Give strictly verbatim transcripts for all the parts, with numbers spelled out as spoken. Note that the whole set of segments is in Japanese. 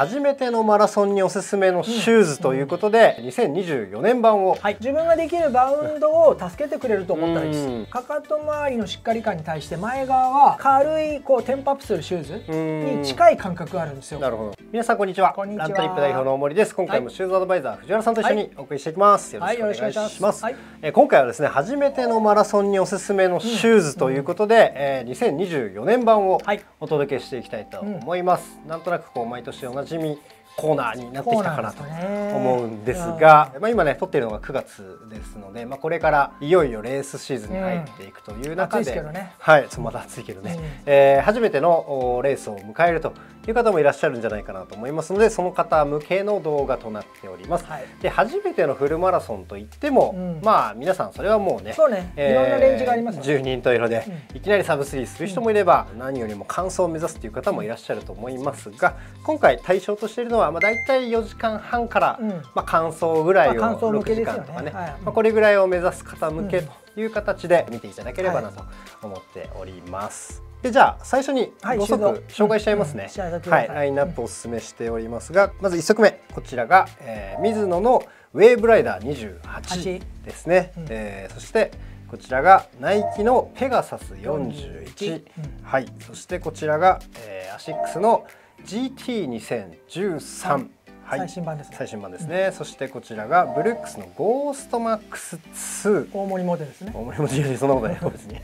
初めてのマラソンにおすすめのシューズということで、にせんにじゅうよねん版を、はい、自分ができるバウンドを助けてくれると思ったらいいです。かかと周りのしっかり感に対して前側は軽いこうテンポアップするシューズに近い感覚があるんですよ。なるほど。皆さんこんにちは、ラントリップ代表の大森です。今回もシューズアドバイザー藤原さんと一緒にお送りしていきます。よろしくお願いします。今回はですね、初めてのマラソンにおすすめのシューズということで、えー、にせんにじゅうよねん版をお届けしていきたいと思います、うん、なんとなくこう毎年おなじみコーナーになってきたかなと思うんですが、まあ今ね撮っているのがくがつですので、まあこれからいよいよレースシーズンに入っていくという中で、はい、まだ暑いけどね、えー、初めてのレースを迎えるという方もいらっしゃるんじゃないかなと思いますので、その方向けの動画となっております。はい、で初めてのフルマラソンといっても、うん、まあ皆さんそれはもうね、そうね、いろんなレンジがありますね。じゅうにんといろでいきなりサブスリーする人もいれば、うん、何よりも完走を目指すという方もいらっしゃると思いますが、今回対象としているのはまあだいたいよじかんはんから、うん、まあ完走ぐらいをろくじかんとかね、これぐらいを目指す方向けという形で見ていただければなと思っております。でじゃあ最初にご足紹介しちゃいますね。はい、ラインナップをおすすめしておりますが、まずいっそくめこちらが、えー、ミズノのウェーブライダーにじゅうはちですね。うん、えー、そしてこちらがナイキのペガサスよんじゅういち、うん、はい、そしてこちらが、えー、アシックスのジーティーにせんじゅうさん、はい、最新版ですね。最新版ですね。うん、そしてこちらがブルックスのゴーストマックスツー。大森モデルですね。大森モデル、そんなことないよ別に。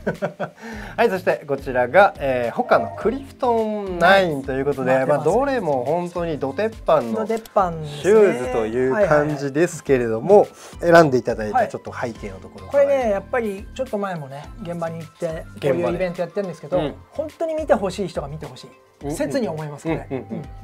はい、そしてこちらが、えー、他のクリフトンナインということで、まあどれも本当にド鉄板のシューズという感じですけれども、選んでいただいたちょっと背景のところ。これね、やっぱりちょっと前もね、現場に行ってこういうイベントやってるんですけど、本当に見てほしい人が見てほしい。切に思います。これ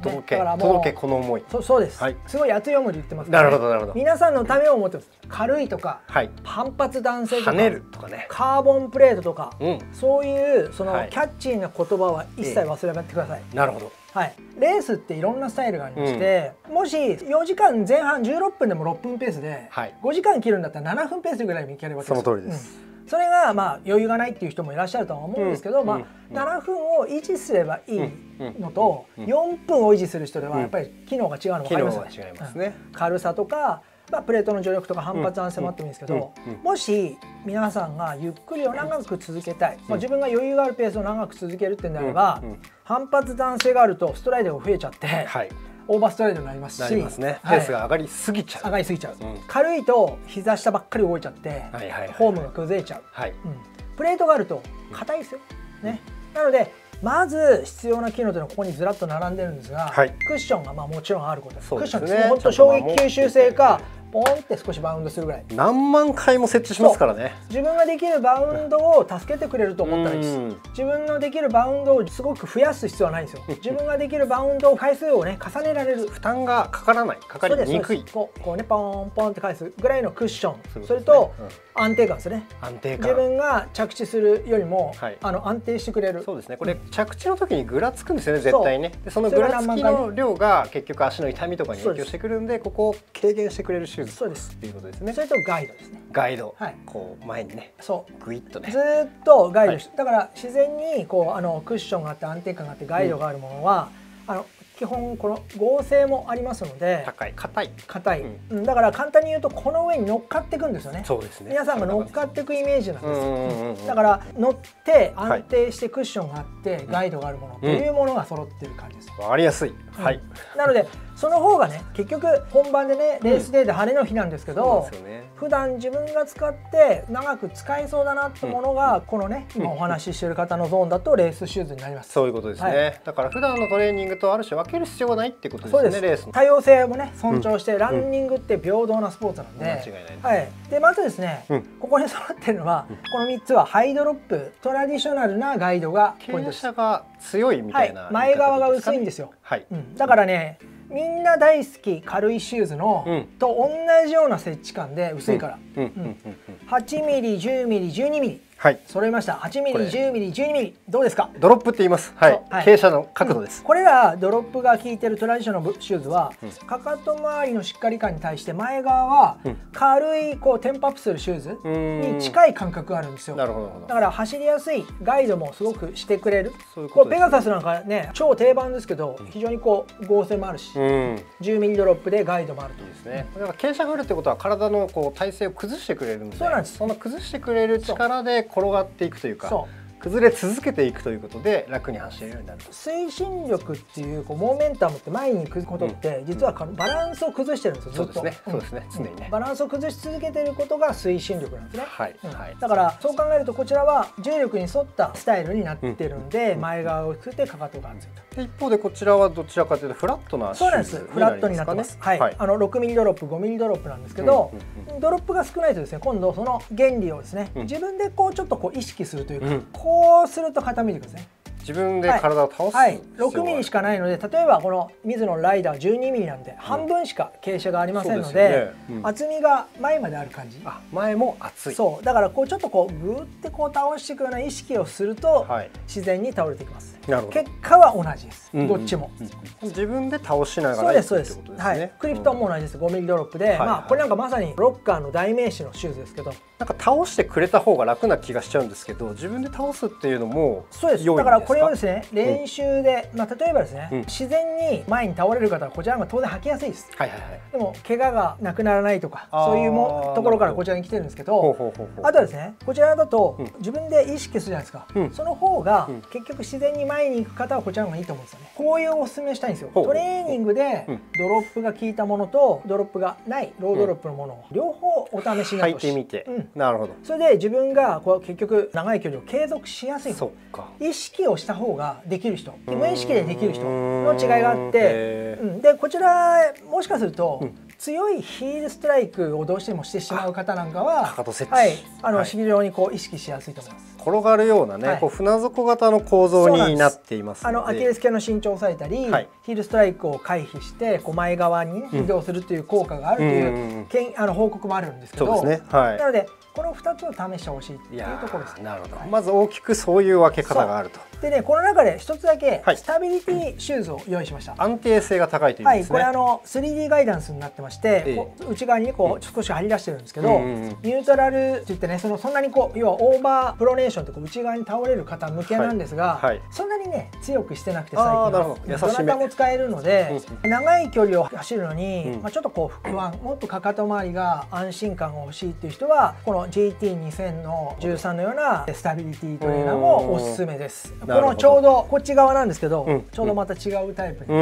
届け届けこの思い、そうです。すごい熱い思いで言ってます。なるほどなるほど。皆さんのためを思ってます。軽いとか、反発弾性とか、跳ねるとかね、カーボンプレートとか、そういうそのキャッチーな言葉は一切忘れないでください。なるほど。はい。レースっていろんなスタイルがありまして、もしよじかんぜん半じゅうろっぷんでもろっぷんペースで、ごじかん切るんだったらななふんペースぐらいにいければ。その通りです。それがまあ余裕がないっていう人もいらっしゃるとは思うんですけど、まあななふんを維持すればいいのとよんぷんを維持する人ではやっぱり機能が違うの分かりますよね。軽さとか、まあ、プレートの助力とか反発弾性もあってもいいんですけど、もし皆さんがゆっくりを長く続けたい、まあ、自分が余裕があるペースを長く続けるってんであれば、反発弾性があるとストライドが増えちゃって。はい、オーバーストレートになりますし、ペースが上がりすぎちゃう。上がりすぎちゃう。軽いと膝下ばっかり動いちゃって、フォームが崩れちゃう。プレートがあると硬いですよ。ね。なのでまず必要な機能というのはここにずらっと並んでるんですが、クッションがまあもちろんあること。クッションですね。本当衝撃吸収性か。ポンって少しバウンドするぐらい、何万回も設置しますからね。自分ができるバウンドを助けてくれると思ったらいいです。自分のできるバウンドをすごく増やす必要はないんですよ。自分ができるバウンドを回数をね重ねられる、負担がかからない、かかりにくい、こうこうねポンポンって返すぐらいのクッション、それと安定感ですね。安定感、自分が着地するよりもあの安定してくれる。そうですね。これ着地の時にぐらつくんですよね、絶対ね。そのぐらつきの量が結局足の痛みとかに影響してくるんで、ここを軽減してくれるシューズ、そうです。ということですね。それとガイドですね。ガイド。はい。こう前にね。そう。グイッとね。ずっとガイドして。だから自然にこうあのクッションがあって安定感があってガイドがあるものは、あの基本この剛性もありますので。高い。硬い。硬い。うん。だから簡単に言うとこの上に乗っかっていくんですよね。そうですね。皆さんが乗っかっていくイメージなんです。だから乗って安定してクッションがあってガイドがあるものというものが揃ってる感じです。わかりやすい。はい。なので。その方がね、結局本番でねレースデーで晴れの日なんですけど、うんね、普段自分が使って長く使えそうだなってものが、うん、このね今お話ししてる方のゾーンだとレースシューズになります。そういうことですね。はい、だから普段のトレーニングとある種分ける必要がないってことですね。そうです。レースの多様性もね尊重して、うん、ランニングって平等なスポーツなんで、うん、間違いないです。はい。でまずですね、うん、ここに揃ってるのは、うん、このみっつはハイドロップ、トラディショナルなガイドがポイントです。傾斜が強いみたいな、はい、前側が薄いんですよ。はい。うん、だからね。みんな大好き軽いシューズのと同じような接地感で薄いからはちミリ、じゅうミリ、じゅうにミリはい、揃いました。はちミリ、じゅうミリ、じゅうにミリ、どうですか？ドロップって言います。はい、傾斜の角度です。これらドロップが効いてるトラディショナルシューズは、かかと周りのしっかり感に対して前側は軽いこうテンポアップするシューズに近い感覚があるんですよ。なるほど。だから走りやすいガイドもすごくしてくれる。こうペガサスなんかね、超定番ですけど、非常にこう剛性もあるし、じゅうミリドロップでガイドもあるというですね。だから傾斜があるってことは体のこう体勢を崩してくれるんで。そうなんです。その崩してくれる力で転がっていくというか、崩れ続けていくということで楽に走れるようになる。推進力っていうこうモーメンタムって前に行くことって実はバランスを崩してるんですよ。ずっとそうですね。そうですね。常にね。バランスを崩し続けてることが推進力なんですね。はい。だからそう考えるとこちらは重力に沿ったスタイルになってるんで、前側をくってかかとがついた。一方でこちらはどちらかというとフラットな。そうなんです。フラットになってます。はい。あの六ミリドロップ、五ミリドロップなんですけど、ドロップが少ないとですね、今度その原理をですね、自分でこうちょっとこう意識するというか。こうすると傾いてくるんですね。自分で体を倒す、はいはい、ろくミリしかないので、例えばこの水野ライダーじゅうにミリなんで半分しか傾斜がありませんので、厚みが前まである感じ。あ、前も厚い。そうだからこうちょっとこうグーってこう倒していくような意識をすると、はい、自然に倒れてきます。なるほど。結果は同じです、うん、どっちも、うん、自分で倒しながらっていうことですね。そうです、そうです。はい。クリプトンも同じです。ごミリドロップで、はい、まあこれなんかまさにロッカーの代名詞のシューズですけど、なんか倒してくれた方が楽な気がしちゃうんですけど、自分で倒すっていうのもそうです。だからこれをですね、練習で、まあ、例えばですね、うん、自然に前に倒れる方はこちらの方が当然履きやすいです。でも怪我がなくならないとかそういうもところからこちらに来てるんですけど、あとはですねこちらだと自分で意識するじゃないですか、うん、その方が結局自然に前に行く方はこちらの方がいいと思うんですよね。こういうおすすめしたいんですよ。トレーニングでドロップが効いたものとドロップがないロードロップのものを両方お試しになってほしい。履いてみて、うん、なるほど。それで自分がこう結局長い距離を継続しやすい。そうか。意識をした方ができる人、無意識でできる人の違いがあって、うん、でこちらもしかすると、うん、強いヒールストライクをどうしてもしてしまう方なんかは、はい、あの非常にこう意識しやすいと思います。転がるようなね、はい、こう船底型の構造になっています。あのアキレス腱の伸長を抑えたり、はい、ヒールストライクを回避してこう前側に移動するという効果があるというけんあの報告もあるんですけど、なのでこのふたつを試してほしいというところですね。なるほど。まず大きくそういう分け方があると。でね、この中でひとつだけスタビリティシューズを用意しました。安定性が高いという意味ですね。はい、これあの スリーディー ガイダンスになってまして、内側にこう少し張り出してるんですけど、ニュートラルって言ってね、そのそんなにこう要はオーバープロネーションってこう内側に倒れる方向けなんですが、そんなにね強くしてなくて最近はどなたも使えるので、長い距離を走るのにまあちょっとこう不安、もっとかかと周りが安心感が欲しいっていう人はこのジーティーにせん のじゅうさんのようなスタビリティトレーナーもおすすめです。このちょうどこっち側なんですけど、うん、ちょうどまた違うタイプに、う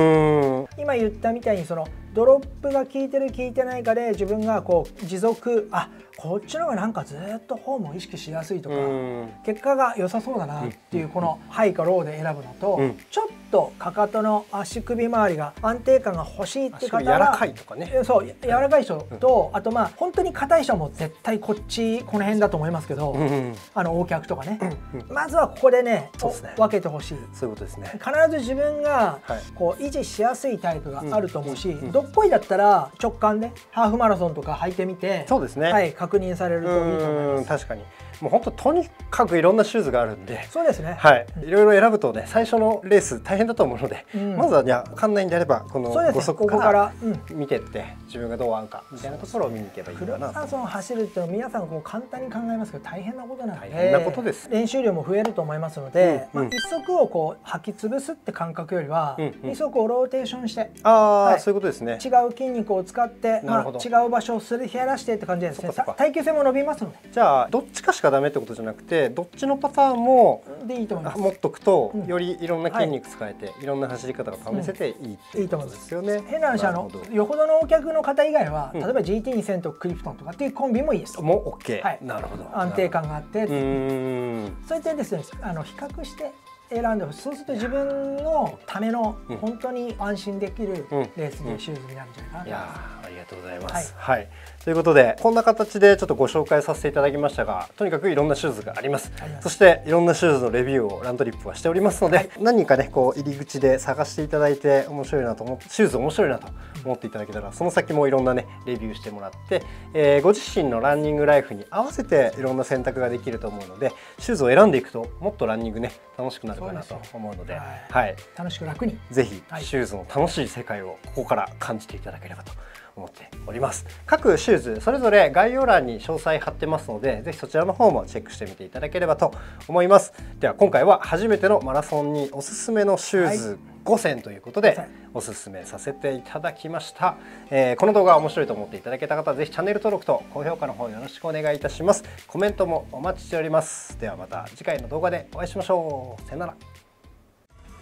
ん、今言ったみたいにそのドロップが効いてる効いてないかで自分がこう持続、あ、こっちの方がなんかずっとフォームを意識しやすいとか、うん、結果が良さそうだなっていうこのハイかローで選ぶのと、うん、ちょっとかかとの足首周りが安定感が欲しいって方が、柔らかいとかね、そう柔らかい人と、うん、あとまあ本当に硬い人はもう絶対こっちこの辺だと思いますけど、うん、あの O 脚とかね、うん、まずはここでね、そうですね、分けてほしい。そういうことですね。必ず自分がこう維持しやすいタイプがあると思うし、うんうん、どっこいだったら直感でハーフマラソンとか履いてみて、そうですね、はい、確認されるといいと思います。確かに。もう本当とにかくいろんなシューズがあるんで、そうですね、はい、いろいろ選ぶとね、最初のレース大変だと思うので、うん、まずは分かんないんであればこのごそくから見てって自分がどう合うかみたいなところを見に行けばいいかなと。フルマラソン走るっていうのは皆さんこう簡単に考えますけど大変なことなので、大変なことです。練習量も増えると思いますので、うんうん、まあ、いっそくをこう履き潰すって感覚よりはにそくをローテーションして、ああそういうことですね、違う筋肉を使って、まあ、違う場所をすり減らしてって感じですね。耐久性も伸びますので。じゃあどっちかしかダメってことじゃなくて、どっちのパターンもでいいと思います。持っとくとよりいろんな筋肉使えて、いろんな走り方が試せていいってことですよね。変な話、あのよほどのお客の方以外は、例えば ジーティーにせん とクリプトンとかっていうコンビもいいです。もう OK。 なるほど。安定感があって、そういったですね、あの比較して選んでほしい。そうすると自分のための本当に安心できるレースのシューズになるんじゃないかなと思います。ありがとうございます、はいはい、ということでこんな形でちょっとご紹介させていただきましたが、とにかくいろんなシューズがあります、はい、そしていろんなシューズのレビューをラントリップはしておりますので、はい、何人かねこう入り口で探していただいて面白いなと思ってシューズ面白いなと思っていただけたら、その先もいろんなねレビューしてもらって、えー、ご自身のランニングライフに合わせていろんな選択ができると思うので、シューズを選んでいくともっとランニングね楽しくなるかなと思うので、はい、楽しく楽にぜひシューズの楽しい世界をここから感じていただければと思っております。各シューズそれぞれ概要欄に詳細貼ってますので、ぜひそちらの方もチェックしてみていただければと思います。では今回は初めてのマラソンにおすすめのシューズごせんということでおすすめさせていただきました。えー、この動画面白いと思っていただけた方はぜひチャンネル登録と高評価の方よろしくお願いいたします。コメントもお待ちしております。ではまた次回の動画でお会いしましょう。さよなら。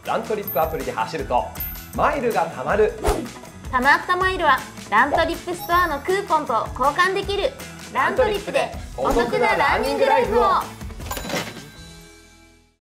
ラントリップアプリで走るとマイルがたまる。たまったマイルはラントリップストアのクーポンと交換できる。ラントリップでお得なランニングライフを。